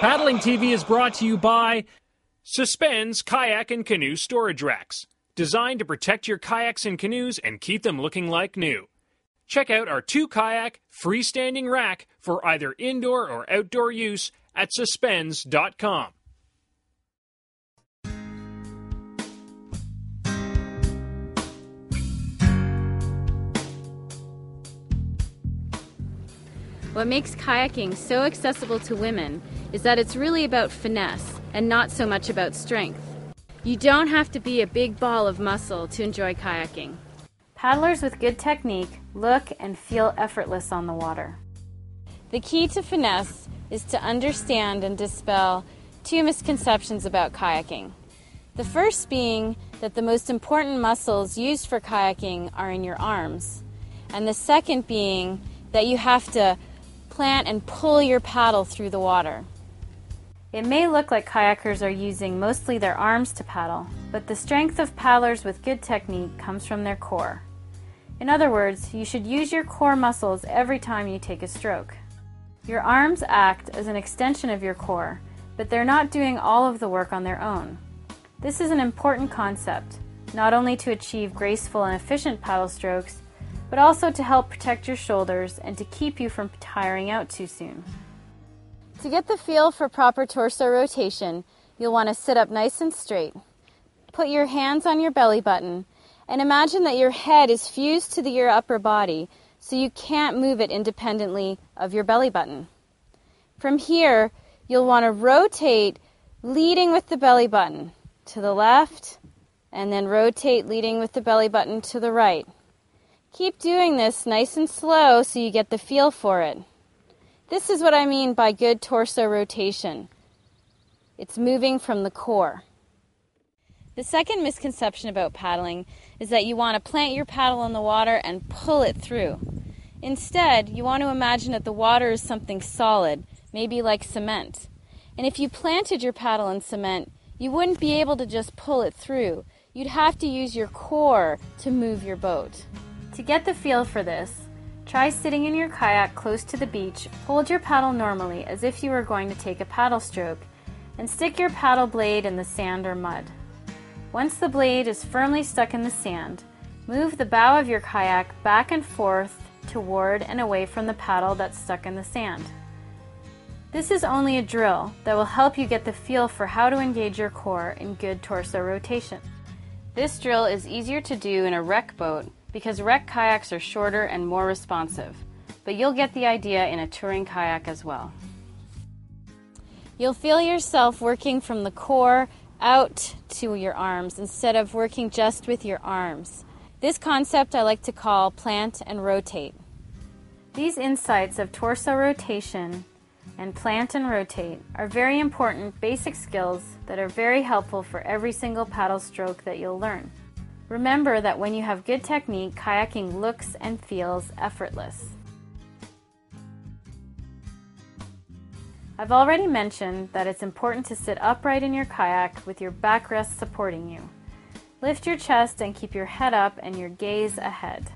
Paddling TV is brought to you by Suspends Kayak and Canoe Storage Racks, designed to protect your kayaks and canoes and keep them looking like new. Check out our 2-kayak freestanding rack for either indoor or outdoor use at Suspends.com. What makes kayaking so accessible to women is that it's really about finesse and not so much about strength. You don't have to be a big ball of muscle to enjoy kayaking. Paddlers with good technique look and feel effortless on the water. The key to finesse is to understand and dispel two misconceptions about kayaking. The first being that the most important muscles used for kayaking are in your arms, and the second being that you have to plant and pull your paddle through the water. It may look like kayakers are using mostly their arms to paddle, but the strength of paddlers with good technique comes from their core. In other words, you should use your core muscles every time you take a stroke. Your arms act as an extension of your core, but they're not doing all of the work on their own. This is an important concept, not only to achieve graceful and efficient paddle strokes, but also to help protect your shoulders and to keep you from tiring out too soon. To get the feel for proper torso rotation, you'll want to sit up nice and straight. Put your hands on your belly button and imagine that your head is fused to your upper body, so you can't move it independently of your belly button. From here, you'll want to rotate, leading with the belly button to the left, and then rotate, leading with the belly button to the right. Keep doing this nice and slow so you get the feel for it. This is what I mean by good torso rotation. It's moving from the core. The second misconception about paddling is that you want to plant your paddle in the water and pull it through. Instead, you want to imagine that the water is something solid, maybe like cement. And if you planted your paddle in cement, you wouldn't be able to just pull it through. You'd have to use your core to move your boat. To get the feel for this, try sitting in your kayak close to the beach, hold your paddle normally as if you were going to take a paddle stroke, and stick your paddle blade in the sand or mud. Once the blade is firmly stuck in the sand, move the bow of your kayak back and forth toward and away from the paddle that's stuck in the sand. This is only a drill that will help you get the feel for how to engage your core in good torso rotation. This drill is easier to do in a wreck boat because wreck kayaks are shorter and more responsive, but you'll get the idea in a touring kayak as well. You'll feel yourself working from the core out to your arms instead of working just with your arms. This concept I like to call plant and rotate. These insights of torso rotation and plant and rotate are very important basic skills that are very helpful for every single paddle stroke that you'll learn. Remember that when you have good technique, kayaking looks and feels effortless. I've already mentioned that it's important to sit upright in your kayak with your backrest supporting you. Lift your chest and keep your head up and your gaze ahead.